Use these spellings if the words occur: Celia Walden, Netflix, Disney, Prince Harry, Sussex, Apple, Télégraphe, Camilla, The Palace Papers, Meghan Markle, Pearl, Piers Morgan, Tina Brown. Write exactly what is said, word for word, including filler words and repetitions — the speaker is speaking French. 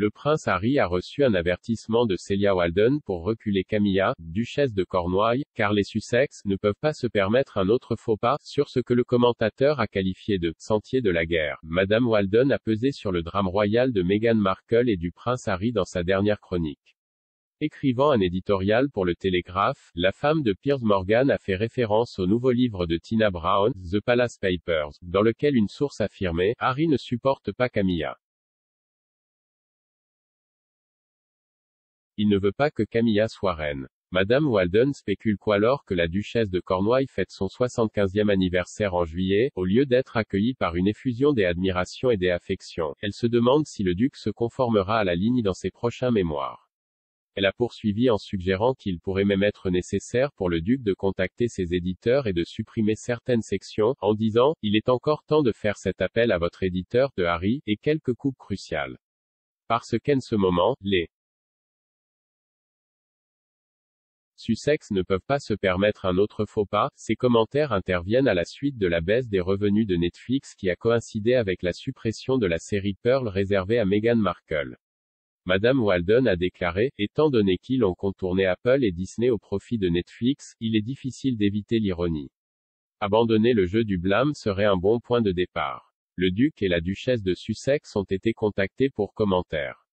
Le prince Harry a reçu un avertissement de Celia Walden pour reculer Camilla, duchesse de Cornouailles, car les Sussex ne peuvent pas se permettre un autre faux pas, sur ce que le commentateur a qualifié de « sentier de la guerre ». Madame Walden a pesé sur le drame royal de Meghan Markle et du prince Harry dans sa dernière chronique. Écrivant un éditorial pour le Télégraphe, la femme de Piers Morgan a fait référence au nouveau livre de Tina Brown, The Palace Papers, dans lequel une source affirmait « Harry ne supporte pas Camilla ». Il ne veut pas que Camilla soit reine. Madame Walden spécule qu'alors que la duchesse de Cornouailles fête son soixante-quinzième anniversaire en juillet, au lieu d'être accueillie par une effusion des admirations et des affections, elle se demande si le duc se conformera à la ligne dans ses prochains mémoires. Elle a poursuivi en suggérant qu'il pourrait même être nécessaire pour le duc de contacter ses éditeurs et de supprimer certaines sections, en disant « Il est encore temps de faire cet appel à votre éditeur de Harry, et quelques coupes cruciales. » Parce qu'en ce moment, les Sussex ne peuvent pas se permettre un autre faux pas. Ces commentaires interviennent à la suite de la baisse des revenus de Netflix qui a coïncidé avec la suppression de la série Pearl réservée à Meghan Markle. Madame Walden a déclaré, étant donné qu'ils ont contourné Apple et Disney au profit de Netflix, il est difficile d'éviter l'ironie. Abandonner le jeu du blâme serait un bon point de départ. Le duc et la duchesse de Sussex ont été contactés pour commentaires.